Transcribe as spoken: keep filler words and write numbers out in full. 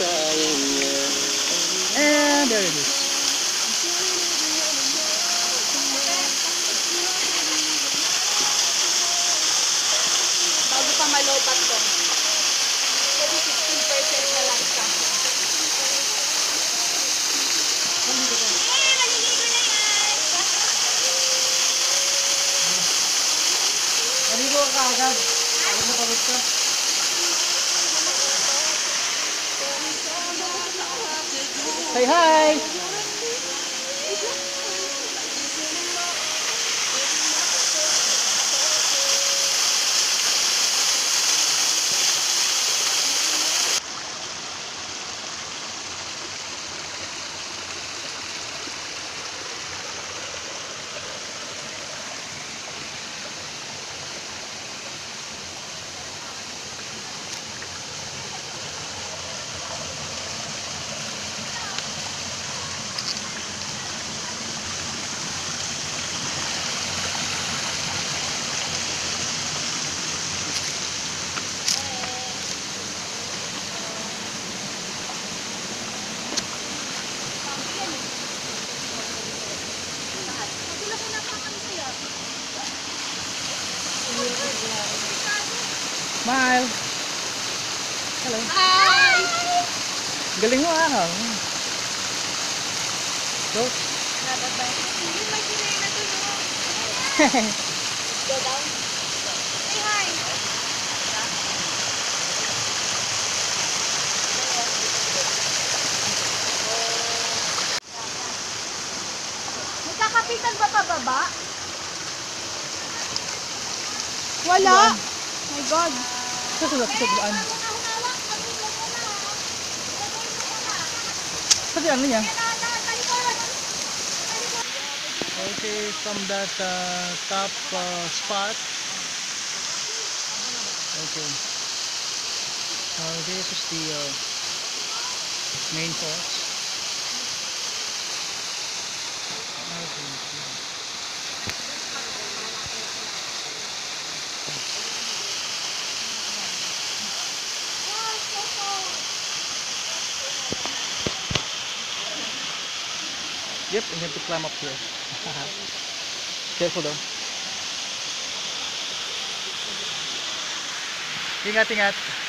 flying, yeah. And there it is. Bago pa malobat to. Pero sixteen percent na lang siya. Maligo ka agad. Ano na pagod ka? Say hi! Smile. Hello. Hi. Galing mo ah. Go. Dapat ba? Hindi may kinay na to. Go down. Say hi. Magkakapitan ba pa baba? Wala. One. Oh my God! Saan sa tubuan? Saan ano niya? Okay, from that uh, top uh, spot. Okay. Uh, this is the uh, main force. Okay. Yep, and you have to climb up here. Careful though. Ingat, ingat.